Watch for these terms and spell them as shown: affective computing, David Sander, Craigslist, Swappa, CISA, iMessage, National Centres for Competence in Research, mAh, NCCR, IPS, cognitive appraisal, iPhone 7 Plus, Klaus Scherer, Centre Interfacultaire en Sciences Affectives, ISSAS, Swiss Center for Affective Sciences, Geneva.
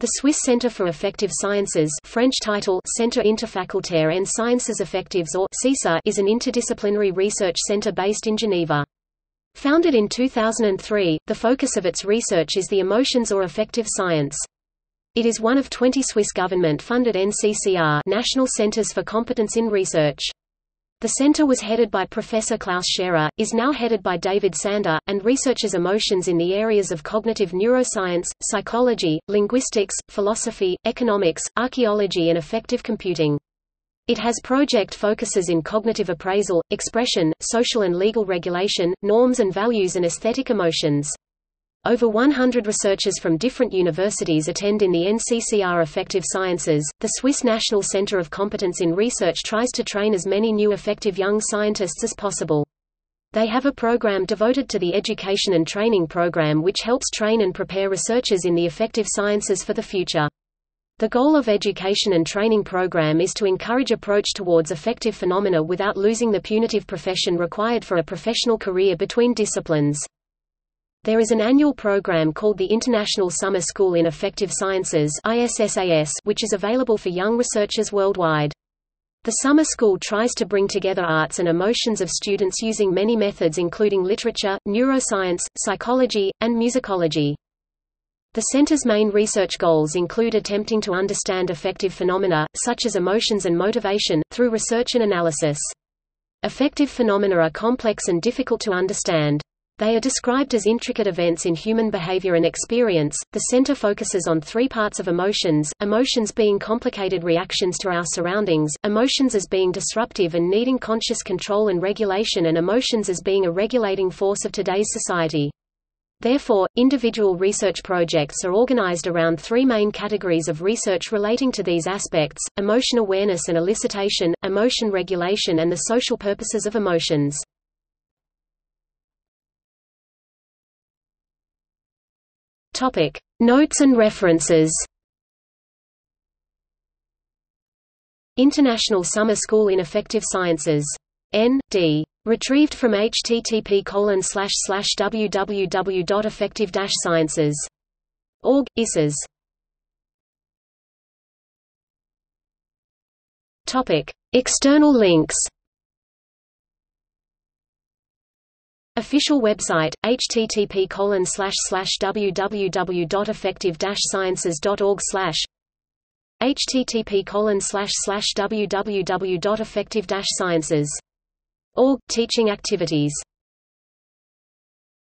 The Swiss Centre for Affective Sciences, French title Centre Interfacultaire en Sciences Affectives or CISA, is an interdisciplinary research centre based in Geneva. Founded in 2003, the focus of its research is the emotions or affective science. It is one of 20 Swiss government-funded NCCR National Centres for Competence in Research. The centre was headed by Professor Klaus Scherer, is now headed by David Sander, and researches emotions in the areas of cognitive neuroscience, psychology, linguistics, philosophy, economics, archaeology and affective computing. It has project focuses in cognitive appraisal, expression, social and legal regulation, norms and values and aesthetic emotions. Over 100 researchers from different universities attend in the NCCR Affective Sciences. The Swiss National Centre of Competence in Research tries to train as many new affective young scientists as possible. They have a program devoted to the education and training program which helps train and prepare researchers in the affective sciences for the future. The goal of education and training program is to encourage approach towards affective phenomena without losing the punitive profession required for a professional career between disciplines. There is an annual program called the International Summer School in Affective Sciences (ISSAS), which is available for young researchers worldwide. The summer school tries to bring together arts and emotions of students using many methods including literature, neuroscience, psychology, and musicology. The center's main research goals include attempting to understand affective phenomena, such as emotions and motivation, through research and analysis. Affective phenomena are complex and difficult to understand. They are described as intricate events in human behavior and experience. The center focuses on three parts of emotions: emotions being complicated reactions to our surroundings, emotions as being disruptive and needing conscious control and regulation, and emotions as being a regulating force of today's society. Therefore, individual research projects are organized around three main categories of research relating to these aspects: emotion awareness and elicitation, emotion regulation, and the social purposes of emotions. Notes and references. International Summer School in Affective Sciences. N.D. Retrieved from http://www.affective-sciences.org. ISIS. External links. Official website, http://www.affective-sciences.org. http://www.affective-sciences.org. Teaching activities.